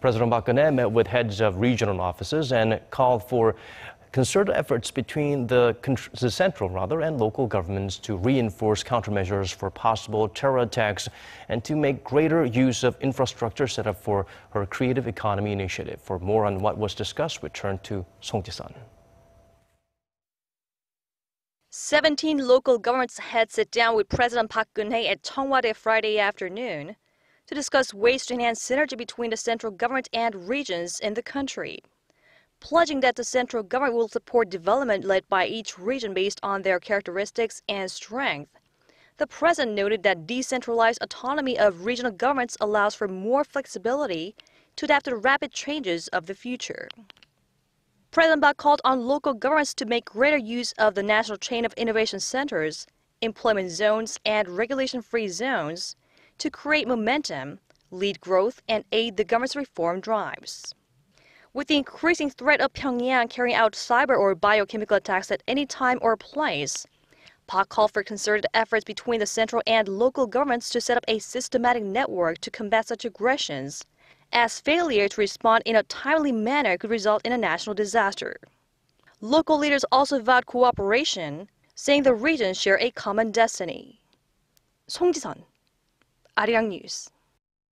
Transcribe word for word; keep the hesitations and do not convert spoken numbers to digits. President Park Geun-hye met with heads of regional offices and called for concerted efforts between the, the central rather and local governments to reinforce countermeasures for possible terror attacks and to make greater use of infrastructure set up for her creative economy initiative. For more on what was discussed, we turn to Song Ji-sun. Seventeen local governments had sat down with President Park Geun-hye at Cheong Wa Dae Friday afternoon to discuss ways to enhance synergy between the central government and regions in the country, pledging that the central government will support development led by each region based on their characteristics and strength. The president noted that decentralized autonomy of regional governments allows for more flexibility to adapt to the rapid changes of the future. President Park called on local governments to make greater use of the national chain of innovation centers, employment zones, and regulation-free zones to create momentum, lead growth, and aid the government's reform drives. With the increasing threat of Pyongyang carrying out cyber or biochemical attacks at any time or place, Park called for concerted efforts between the central and local governments to set up a systematic network to combat such aggressions, as failure to respond in a timely manner could result in a national disaster. Local leaders also vowed cooperation, saying the regions share a common destiny. Song Ji-sun, Arirang News.